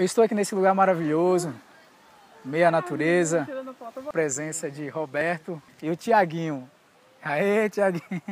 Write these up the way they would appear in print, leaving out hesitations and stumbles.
Eu estou aqui nesse lugar maravilhoso, meia natureza, presença de Roberto e o Tiaguinho. Aê, Tiaguinho!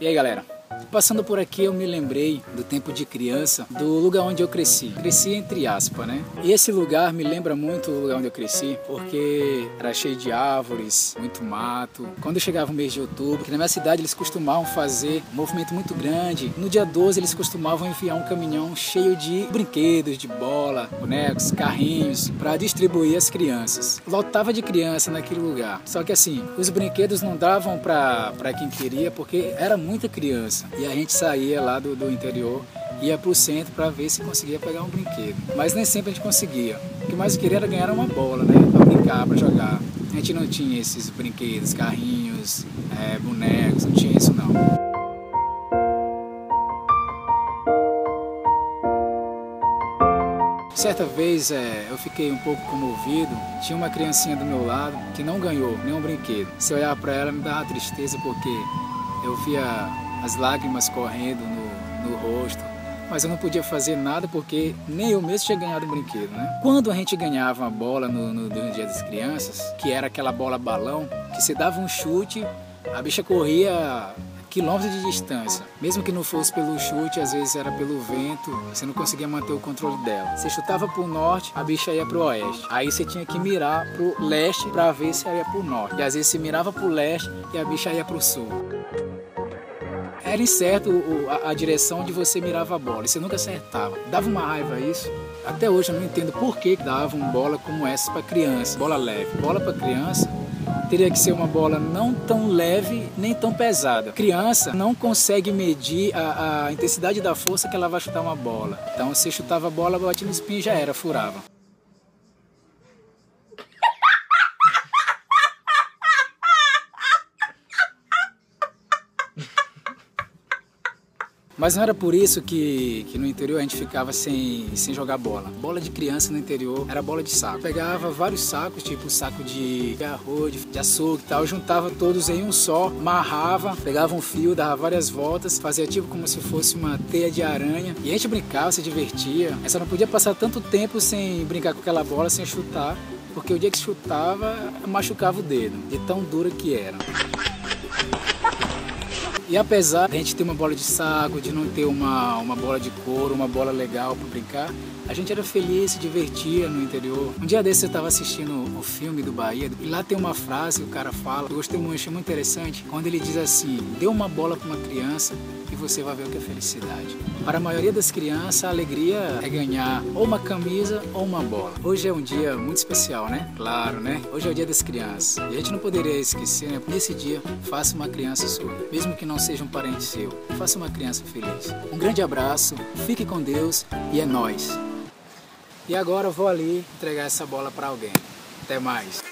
E aí, galera? Passando por aqui eu me lembrei do tempo de criança, do lugar onde eu cresci. Cresci entre aspas, né? E esse lugar me lembra muito o lugar onde eu cresci, porque era cheio de árvores, muito mato. Quando chegava o mês de outubro, que na minha cidade eles costumavam fazer um movimento muito grande. No dia 12 eles costumavam enviar um caminhão cheio de brinquedos, de bola, bonecos, carrinhos, para distribuir às crianças. Lotava de criança naquele lugar. Só que assim, os brinquedos não davam para quem queria, porque era muita criança. E a gente saía lá do interior, ia para o centro para ver se conseguia pegar um brinquedo. Mas nem sempre a gente conseguia. O que mais eu queria era ganhar uma bola, né? Para brincar, para jogar. A gente não tinha esses brinquedos, carrinhos, bonecos, não tinha isso não. Certa vez eu fiquei um pouco comovido, tinha uma criancinha do meu lado que não ganhou nenhum brinquedo. Se eu olhar para ela me dava tristeza porque eu via as lágrimas correndo no rosto, mas eu não podia fazer nada porque nem eu mesmo tinha ganhado o brinquedo, né? Quando a gente ganhava a bola no Dia das Crianças, que era aquela bola balão, que você dava um chute, a bicha corria quilômetros de distância. Mesmo que não fosse pelo chute, às vezes era pelo vento, você não conseguia manter o controle dela. Você chutava pro norte, a bicha ia pro oeste. Aí você tinha que mirar pro leste para ver se ela ia pro norte. E às vezes você mirava pro leste e a bicha ia pro sul. Era incerto a direção onde você mirava a bola, e você nunca acertava. Dava uma raiva isso. Até hoje eu não entendo por que davam bola como essa para criança, bola leve. Bola para criança teria que ser uma bola não tão leve nem tão pesada. Criança não consegue medir a intensidade da força que ela vai chutar uma bola. Então você chutava a bola, batia no espinho e já era, furava. Mas não era por isso que no interior a gente ficava sem jogar bola. Bola de criança no interior era bola de saco. Pegava vários sacos, tipo saco de arroz, de açúcar e tal, juntava todos em um só, amarrava, pegava um fio, dava várias voltas, fazia tipo como se fosse uma teia de aranha. E a gente brincava, se divertia. Essa não podia passar tanto tempo sem brincar com aquela bola, sem chutar, porque o dia que chutava, machucava o dedo, de tão dura que era. E apesar de a gente ter uma bola de saco, de não ter uma bola de couro, uma bola legal para brincar, a gente era feliz, se divertia no interior. Um dia desse eu estava assistindo o filme do Bahia e lá tem uma frase que o cara fala, eu gostei muito, achei muito interessante, quando ele diz assim, dê uma bola para uma criança e você vai ver o que é felicidade. Para a maioria das crianças, a alegria é ganhar ou uma camisa ou uma bola. Hoje é um dia muito especial, né? Claro, né? Hoje é o Dia das Crianças. E a gente não poderia esquecer, né? Nesse dia, faça uma criança sua. Mesmo que não seja um parente seu, faça uma criança feliz. Um grande abraço, fique com Deus e é nóis. E agora eu vou ali entregar essa bola para alguém. Até mais.